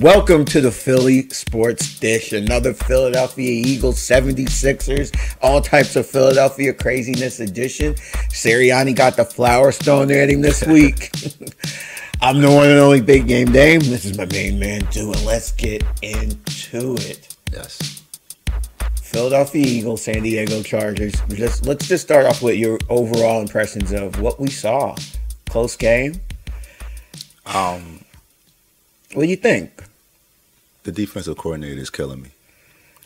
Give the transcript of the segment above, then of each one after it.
Welcome to the Philly Sports Dish, another Philadelphia Eagles, 76ers, all types of Philadelphia craziness edition. Sirianni got the flowers thrown at him this week. I'm the one and only Big Game Dame. This is my main man, Stu, and let's get into it. Yes. Philadelphia Eagles, San Diego Chargers. Let's just start off with your overall impressions of what we saw. Close game. What do you think? The defensive coordinator is killing me.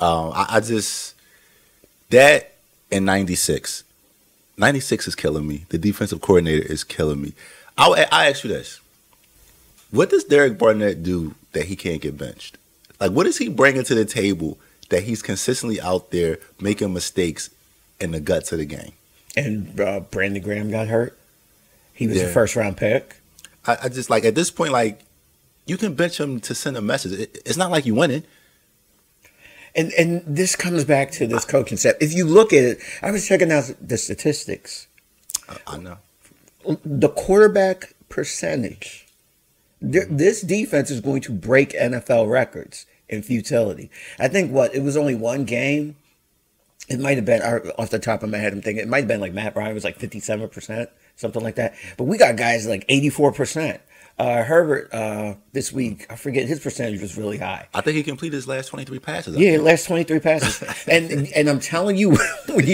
I just, that and 96. 96 is killing me. The defensive coordinator is killing me. I ask you this. What does Derek Barnett do that he can't get benched? Like, what is he bringing to the table that he's consistently out there making mistakes in the guts of the game? And Brandon Graham got hurt. He was a first-round pick. I just, like, at this point, like, you can bench him to send a message. It's not like you win it. And this comes back to this coaching staff. If you look at it, I was checking out the statistics. I know. The quarterback percentage. This defense is going to break NFL records in futility. I think, what, it was only one game. It might have been, off the top of my head, I'm thinking, it might have been like Matt Ryan was like 57%, something like that. But we got guys like 84%. Herbert, this week, I forget, his percentage was really high. I think he completed his last 23 passes. Yeah, last 23 passes. and I'm telling you, when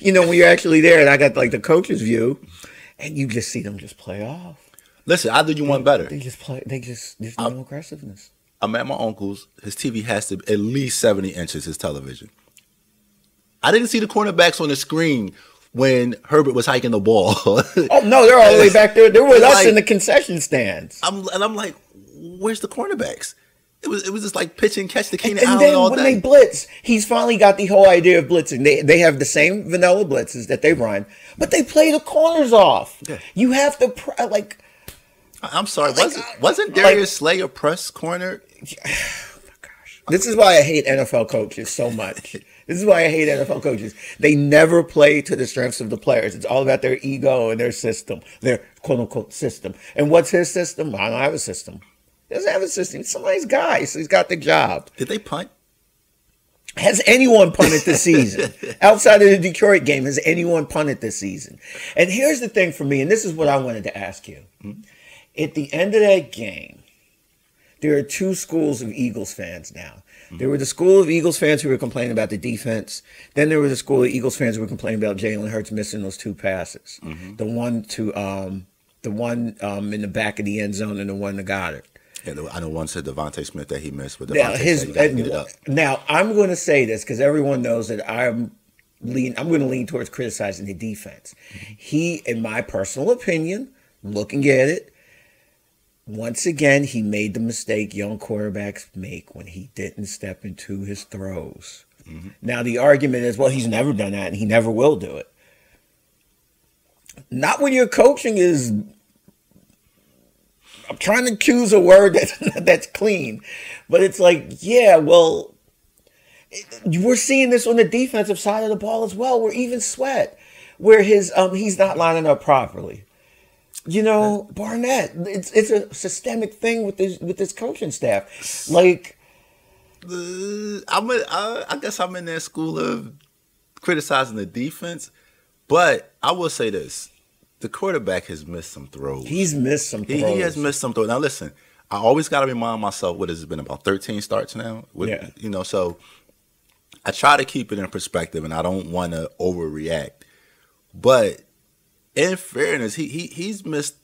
you're actually there, and I got like the coach's view, and you just see them just play off. Listen, I do you one better. They just play. They just, there's no aggressiveness. I'm at my uncle's. His TV has to be at least 70 inches, his television. I didn't see the cornerbacks on the screen when Herbert was hiking the ball. Oh, no, they're all the way back there. There was us, like, in the concession stands. And I'm like, where's the cornerbacks? It was just like pitch and catch to Keenan Allen all day. And then when they blitz, he's finally got the whole idea of blitzing. They have the same vanilla blitzes that they run, but they play the corners off. Yeah. You have to, like... I'm sorry, like, wasn't Darius Slay a press corner? Oh, my gosh. This is why I hate NFL coaches so much. This is why I hate NFL coaches. They never play to the strengths of the players. It's all about their ego and their system, their quote-unquote system. And what's his system? I don't have a system. He doesn't have a system. He's somebody's guy, so he's got the job. Did they punt? Has anyone punted this season? Outside of the Detroit game, has anyone punted this season? And here's the thing for me, and this is what I wanted to ask you. Mm-hmm. At the end of that game, there are two schools of Eagles fans now. There were the school of Eagles fans who were complaining about the defense. Then there was the school of Eagles fans who were complaining about Jalen Hurts missing those two passes. Mm-hmm. The one in the back of the end zone and the one to Goddard. And I know one said Devontae Smith that he missed, but Devontae said he got it up. Now, I'm going to say this because everyone knows that I'm going to lean towards criticizing the defense. Mm-hmm. He, in my personal opinion, looking at it, once again, he made the mistake young quarterbacks make when he didn't step into his throws. Mm-hmm. Now, the argument is, well, he's never done that and he never will do it. Not when your coaching is... I'm trying to choose a word that's clean. But it's like, yeah, well, we're seeing this on the defensive side of the ball as well, where even Sweat, where his he's not lining up properly. You know, Barnett, it's a systemic thing with this coaching staff. Like, I guess I'm in that school of criticizing the defense, but I will say this: the quarterback has missed some throws. He's missed some throws. He has missed some throws. Now, listen, I always got to remind myself what has been about 13 starts now. Yeah, you know, so I try to keep it in perspective, and I don't want to overreact, but. In fairness, he's missed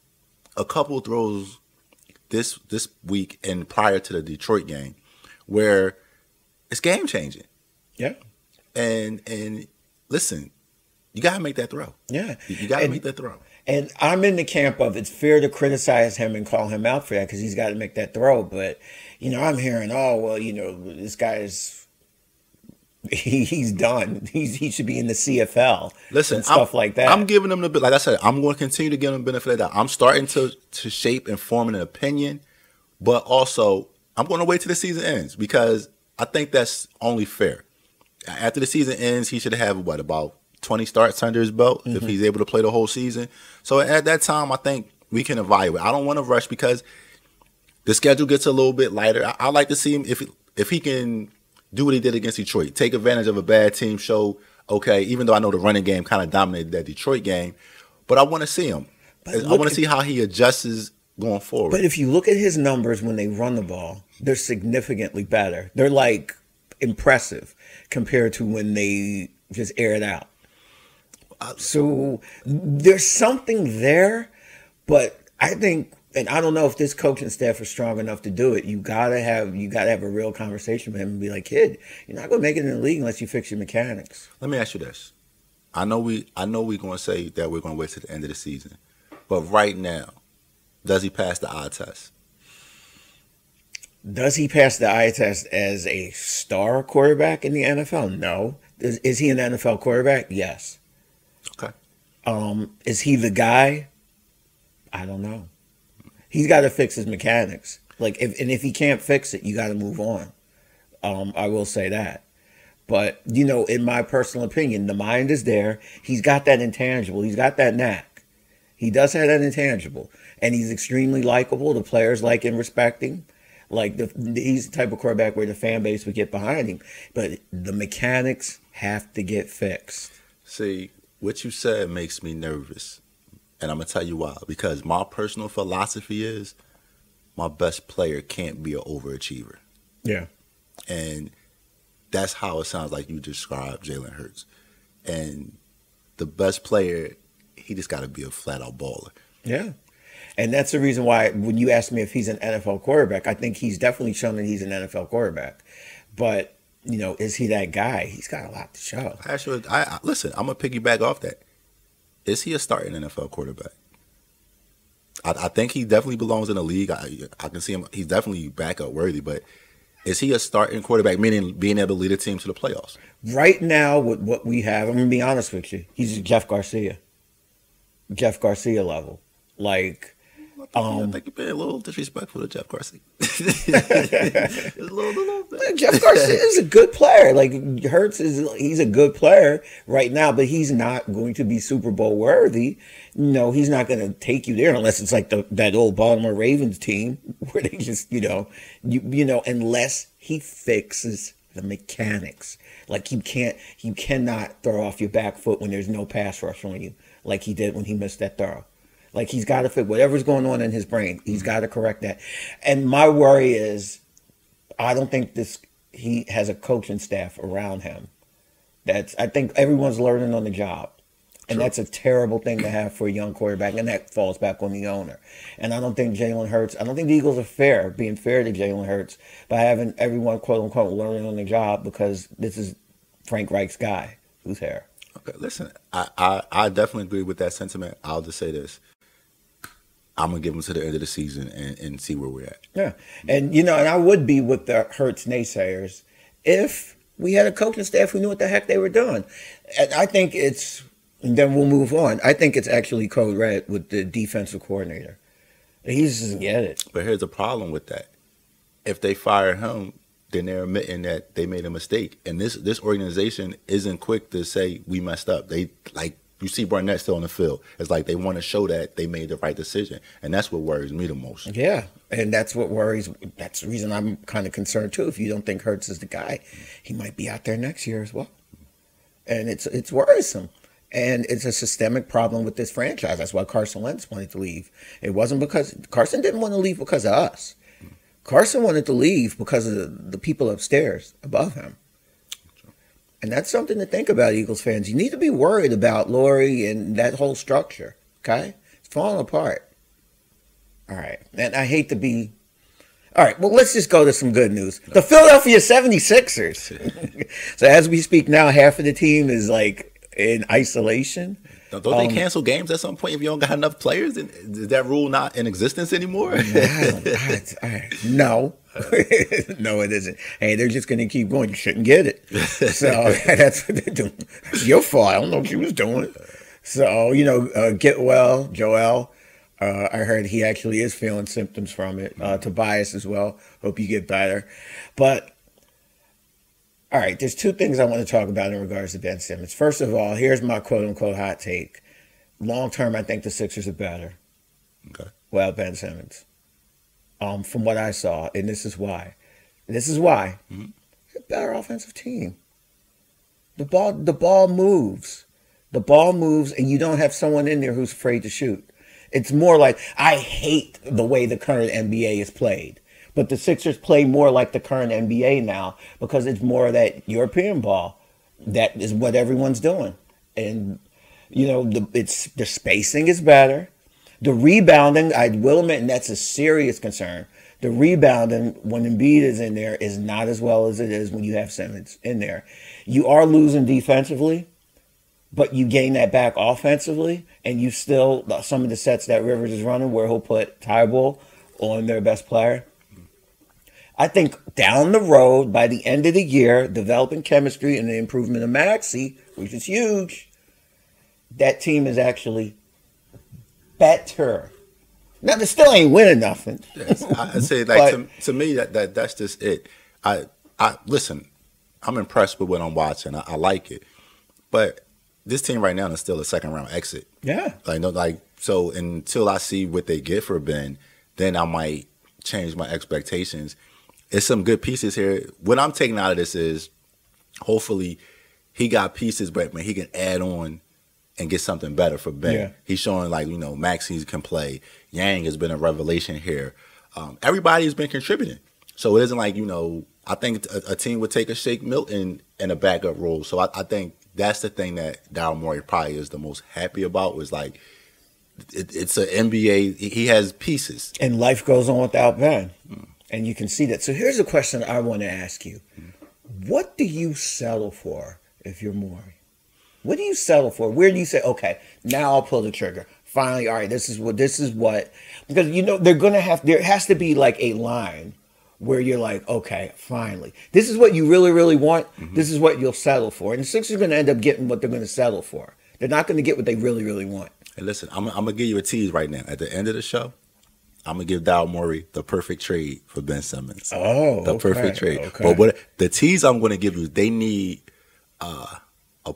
a couple throws this week and prior to the Detroit game, where it's game changing. Yeah, and listen, you gotta make that throw. Yeah, you gotta make that throw. And I'm in the camp of it's fair to criticize him and call him out for that because he's got to make that throw. But you know, I'm hearing, oh well, you know, this guy's. He's done. He should be in the CFL. Listen, and stuff like that. I'm giving him the bit. Like I said, I'm going to continue to give him the benefit of that. I'm starting to shape and form an opinion But also, I'm going to wait till the season ends because I think that's only fair. After the season ends, he should have, what, about 20 starts under his belt if he's able to play the whole season. So at that time, I think we can evaluate. I don't want to rush because the schedule gets a little bit lighter. I like to see him if he can do what he did against Detroit, take advantage of a bad team, show, okay, even though I know the running game kind of dominated that Detroit game, but I want to see him. I want to see how he adjusts going forward. But if you look at his numbers when they run the ball, they're significantly better. They're like impressive compared to when they just air it out. So there's something there, but I think, and I don't know if this coaching staff is strong enough to do it. You gotta have a real conversation with him and be like, kid, you're not gonna make it in the league unless you fix your mechanics. Let me ask you this. I know we're gonna say that we're gonna wait to the end of the season, but right now, does he pass the eye test? Does he pass the eye test as a star quarterback in the NFL? No. Is he an NFL quarterback? Yes. Okay. Is he the guy? I don't know. He's got to fix his mechanics. Like, if he can't fix it, you got to move on. I will say that. But, you know, in my personal opinion, the mind is there. He's got that intangible. He's got that knack. He does have that intangible. And he's extremely likable. The players like and respect him. Like, he's the type of quarterback where the fan base would get behind him. But the mechanics have to get fixed. See, what you said makes me nervous. And I'm going to tell you why. Because my personal philosophy is my best player can't be an overachiever. Yeah. And that's how it sounds like you described Jalen Hurts. And the best player, he just got to be a flat-out baller. Yeah. And that's the reason why when you asked me if he's an NFL quarterback, I think he's definitely shown that he's an NFL quarterback. But, you know, is he that guy? He's got a lot to show. Actually, listen, I'm going to piggyback off that. Is he a starting NFL quarterback? I think he definitely belongs in the league. I can see him. He's definitely backup worthy, but is he a starting quarterback, meaning being able to lead a team to the playoffs? Right now, with what we have, I'm going to be honest with you. He's Jeff Garcia level. Like, I think you've been a little disrespectful to Jeff Garcia. a little bit. Jeff Garcia is a good player. Like, Hurts he's a good player right now, but he's not going to be Super Bowl worthy. No, he's not going to take you there unless it's like that old Baltimore Ravens team where they just, you know, unless he fixes the mechanics. Like, you cannot throw off your back foot when there's no pass rush on you, like he did when he missed that throw. Like, he's got to fit whatever's going on in his brain. He's got to correct that. And my worry is I don't think he has a coaching staff around him. I think everyone's learning on the job. And that's a terrible thing to have for a young quarterback. And that falls back on the owner. And I don't think the Eagles are fair, being fair to Jalen Hurts, by having everyone, quote, unquote, learning on the job because this is Frank Reich's guy who's here. Okay, listen, I definitely agree with that sentiment. I'll just say this. I'm going to give him to the end of the season and see where we're at. Yeah. And, you know, and I would be with the Hurts naysayers if we had a coaching staff who knew what the heck they were doing. And I think it's, and then we'll move on. I think it's actually code red with the defensive coordinator. He doesn't get it. But here's the problem with that. If they fire him, then they're admitting that they made a mistake. And this organization isn't quick to say we messed up. They, like, you see Barnett still on the field. It's like they want to show that they made the right decision. And that's what worries me the most. Yeah. And that's the reason I'm kind of concerned too. If you don't think Hurts is the guy, he might be out there next year as well. And it's worrisome. And it's a systemic problem with this franchise. That's why Carson Wentz wanted to leave. It wasn't because Carson didn't want to leave because of us. Carson wanted to leave because of the people upstairs above him. And that's something to think about, Eagles fans. You need to be worried about Laurie and that whole structure, okay? It's falling apart. All right. And I hate to be... All right, well, let's just go to some good news. The Philadelphia 76ers. So as we speak now, half of the team is, like, in isolation. Don't they cancel games at some point if you don't got enough players? Then is that rule not in existence anymore? No. No, it isn't. Hey, they're just going to keep going. You shouldn't get it. So that's what they're doing. It's your fault. I don't know what you was doing. So, you know, get well, Joel. I heard he actually is feeling symptoms from it. Tobias as well. Hope you get better. But, all right, there's two things I want to talk about in regards to Ben Simmons. First of all, here's my quote-unquote hot take. Long term, I think the Sixers are better. Okay. Well, Ben Simmons. From what I saw, and this is why. Mm-hmm. They're a better offensive team. The ball moves. The ball moves, and you don't have someone in there who's afraid to shoot. It's more like, I hate the way the current NBA is played. But the Sixers play more like the current NBA now because it's more of that European ball. That is what everyone's doing. And, you know, the spacing is better. The rebounding, I will admit, and that's a serious concern. The rebounding, when Embiid is in there, is not as well as it is when you have Simmons in there. You are losing defensively, but you gain that back offensively, and you still, some of the sets that Rivers is running where he'll put Ty Bull on their best player. I think down the road, by the end of the year, developing chemistry and the improvement of Maxey, which is huge, that team is actually better. Now, they still ain't winning nothing. Yes, I say, like, but, to me, that's just it. I listen, I'm impressed with what I'm watching. I like it. But this team right now is still a second-round exit. Yeah. Like, no, like, so until I see what they get for Ben, then I might change my expectations. It's some good pieces here. What I'm taking out of this is hopefully he got pieces, but man, he can add on and get something better for Ben. Yeah. He's showing, like, you know, Maxey can play. Yang has been a revelation here. Everybody has been contributing. So it isn't like, you know, I think a team would take a Shake Milton in a backup role. So I think that's the thing that Daryl Morey probably is the most happy about, was like, it's an NBA. He has pieces. And life goes on without Ben. Mm. And you can see that. So here's a question I want to ask you. What do you settle for if you're Morey? What do you settle for? Where do you say, okay, now I'll pull the trigger. Finally, all right, this is what, because, you know, there has to be like a line where you're like, okay, finally, this is what you really, really want. Mm-hmm. This is what you'll settle for. And the Sixers are going to end up getting what they're going to settle for. They're not going to get what they really, really want. Hey, listen, I'm going to give you a tease right now. At the end of the show, I'm going to give Daryl Morey the perfect trade for Ben Simmons. Oh, the perfect trade. Okay. But what the tease I'm going to give you, they need a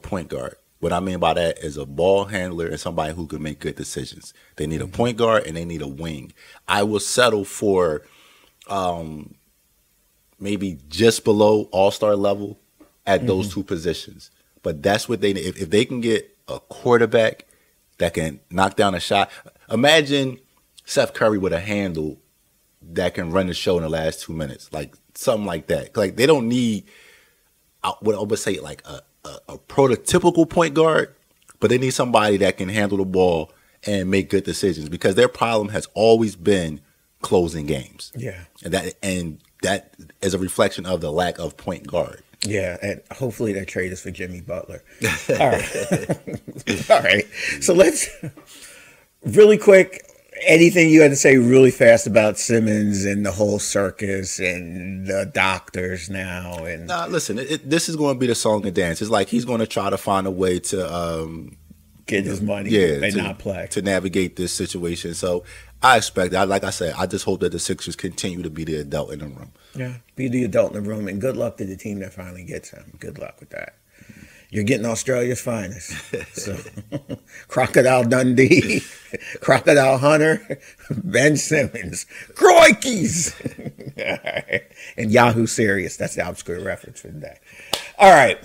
point guard. What I mean by that is a ball handler and somebody who can make good decisions. They need a point guard and they need a wing. I will settle for maybe just below all-star level at those two positions. But that's what they need. If they can get a quarterback that can knock down a shot. Imagine Seth Curry with a handle that can run the show in the last 2 minutes. Like something like that. Like they don't need, what I would say, like a prototypical point guard, but they need somebody that can handle the ball and make good decisions because their problem has always been closing games. Yeah. And that is a reflection of the lack of point guard. Yeah, and hopefully that trade is for Jimmy Butler. All right. All right. So let's really quick, anything you had to say really fast about Simmons and the whole circus and the doctors now? And listen, this is going to be the song and dance. It's like he's going to try to find a way to get his money and not play, to navigate this situation. So I expect, like I said, I just hope that the Sixers continue to be the adult in the room. Yeah, be the adult in the room, and good luck to the team that finally gets him. Good luck with that. You're getting Australia's finest. So, Crocodile Dundee, Crocodile Hunter, Ben Simmons, Croikies, right. And Yahoo Serious. That's the obscure reference for today. All right.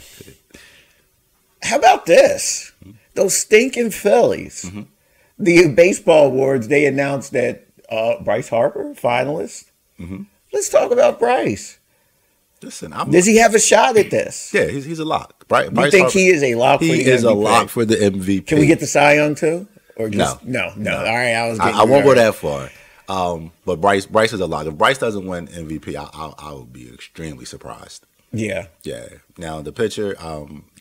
How about this? Those stinking Phillies. Mm-hmm. The baseball awards, they announced that Bryce Harper, finalist. Mm-hmm. Let's talk about Bryce. Listen, does he have a shot at this? Yeah, he's a lock. Bryce you think Harper, he is a lock? He is MVP. A lock for the MVP. Can we get the Cy Young too? Or just, no. All right, I won't go that far. But Bryce is a lock. If Bryce doesn't win MVP, I would be extremely surprised. Yeah, yeah. Now the pitcher, I'm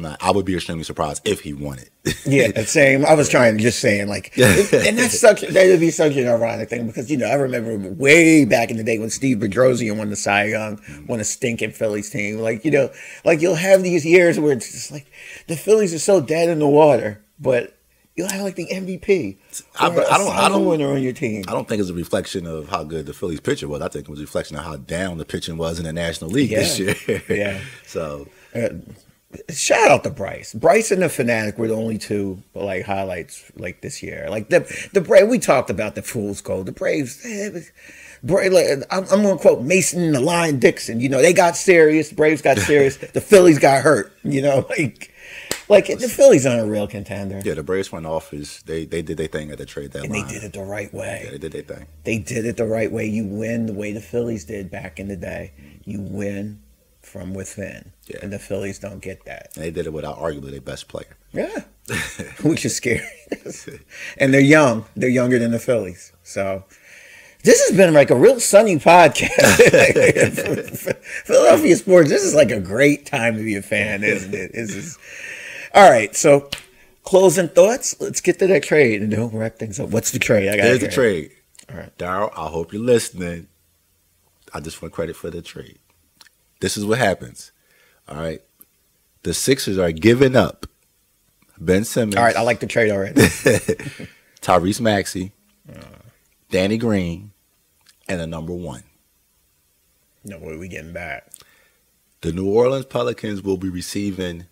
not. I would be extremely surprised if he won it. Yeah, same. I was just saying, like, and that would be such an ironic thing because, you know, I remember way back in the day when Steve Bedrosian won the Cy Young, won a stinking Phillies team. Like, you know, like you'll have these years where it's just like the Phillies are so dead in the water, but You act like the MVP. I don't winner on your team. I don't think it's a reflection of how good the Phillies pitcher was. I think it was a reflection of how down the pitching was in the National League this year. Yeah. So shout out to Bryce. Bryce and the Fanatic were the only two like highlights like this year. Like the Braves, we talked about the Fool's Gold. The Braves. I'm going to quote Mason, the Lion, Dixon. You know, they got serious. The Braves got serious. The Phillies got hurt. You know, like the Phillies aren't a real contender. Yeah, the Braves front office, they did their thing at the trade deadline. And they did it the right way. Yeah, they did their thing. They did it the right way. You win the way the Phillies did back in the day. You win from within. Yeah. And the Phillies don't get that. And they did it without arguably their best player. Yeah. Which is scary. And they're young. They're younger than the Phillies. So this has been like a real sunny podcast. Philadelphia sports, this is like a great time to be a fan, isn't it? All right, so closing thoughts. Let's get to that trade and don't wrap things up. What's the trade? There's the trade. All right. Daryl, I hope you're listening. I just want credit for the trade. This is what happens. All right. The Sixers are giving up Ben Simmons. All right, I like the trade already. Tyrese Maxey, Danny Green, and a number one. No, what are we getting back? The New Orleans Pelicans will be receiving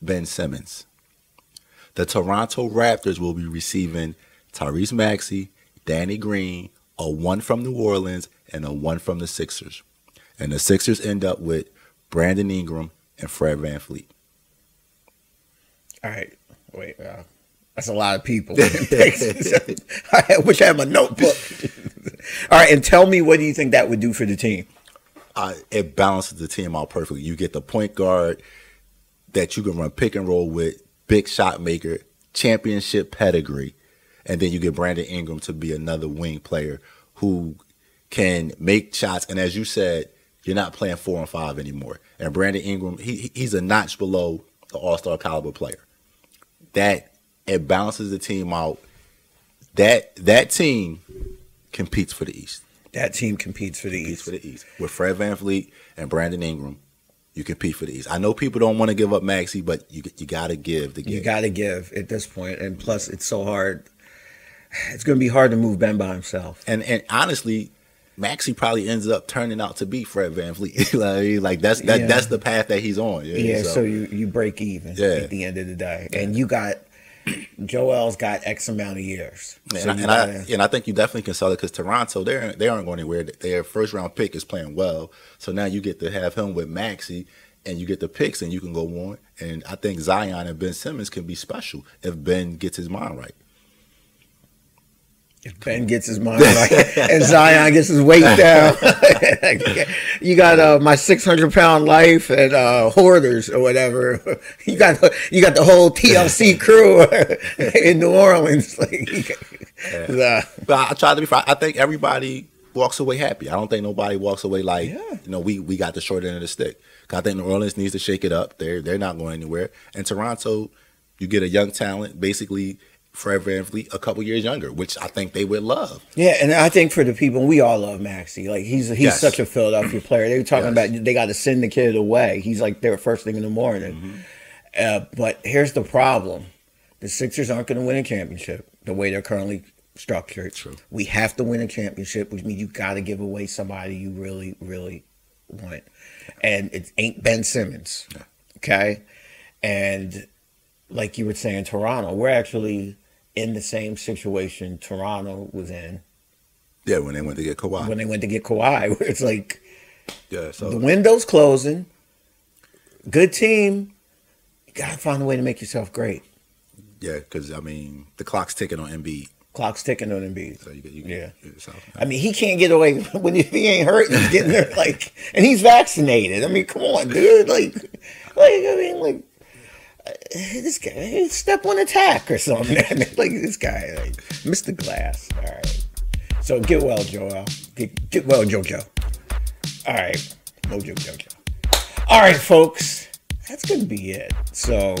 Ben Simmons. The Toronto Raptors will be receiving Tyrese Maxey, Danny Green, a one from New Orleans, and a one from the Sixers. And the Sixers end up with Brandon Ingram and Fred VanVleet. All right. Wait, that's a lot of people. I wish I had my notebook. All right, and tell me, what do you think that would do for the team? It balances the team out perfectly. You get the point guard that you can run pick and roll with, big shot maker, championship pedigree. And then you get Brandon Ingram to be another wing player who can make shots. And as you said, you're not playing 4 and 5 anymore. And Brandon Ingram, he's a notch below the all-star caliber player. That, it balances the team out. That team competes for the East. That team competes for the East. With Fred VanVleet and Brandon Ingram, you compete for these. I know people don't want to give up Maxey, but you got to give the game. You got to give at this point. And plus, it's so hard. It's going to be hard to move Ben by himself. And honestly, Maxey probably ends up turning out to be Fred VanVleet. Like that's the path that he's on. Yeah, so you break even at the end of the day. And you got Joel's got X amount of years. So and I think you definitely can sell it because Toronto, they aren't going anywhere. Their first-round pick is playing well. So now you get to have him with Maxey, and you get the picks, and you can go on. And I think Zion and Ben Simmons can be special if Ben gets his mind right. If Ben gets his mind right and Zion gets his weight down. You got my 600-pound life and Hoarders or whatever. You got the whole TLC crew in New Orleans. But I try to be fair. I think everybody walks away happy. I don't think nobody walks away like, you know, we got the short end of the stick. I think New Orleans needs to shake it up. They're not going anywhere. And Toronto, you get a young talent, basically Fred VanVleet a couple years younger, which I think they would love. Yeah, and I think for the people, we all love Maxey. Like he's such a Philadelphia player. They were talking about they got to send the kid away. He's like their first thing in the morning. But here's the problem: the Sixers aren't going to win a championship the way they're currently structured. True. We have to win a championship, which means you got to give away somebody you really, really want, and it ain't Ben Simmons. Yeah. Okay, and like you were saying, Toronto, we're actually in the same situation Toronto was in. Yeah, when they went to get Kawhi. When they went to get Kawhi, where it's like the window's closing. Good team. You got to find a way to make yourself great. Yeah, because, I mean, the clock's ticking on Embiid. Clock's ticking on Embiid. So I mean, he can't get away. When he ain't hurt, he's getting there. And he's vaccinated. I mean, come on, dude. This guy, step on attack or something. This guy, Mr. Glass. All right. So get well, Joel. Get well, JoJo. All right. Mojo JoJo. All right, folks. That's going to be it. So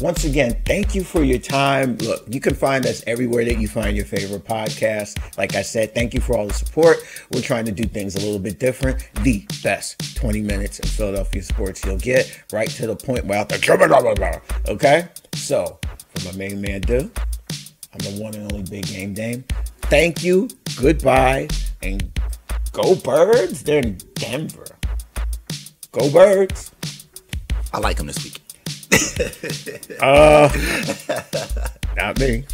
once again, thank you for your time. Look, you can find us everywhere that you find your favorite podcast. Like I said, thank you for all the support. We're trying to do things a little bit different. The best 20 minutes in Philadelphia sports you'll get, right to the point without the okay? So for my main man, Dude. I'm the one and only Big Game Dame. Thank you, goodbye, and go Birds. They're in Denver. Go Birds. I like them this week. Not me.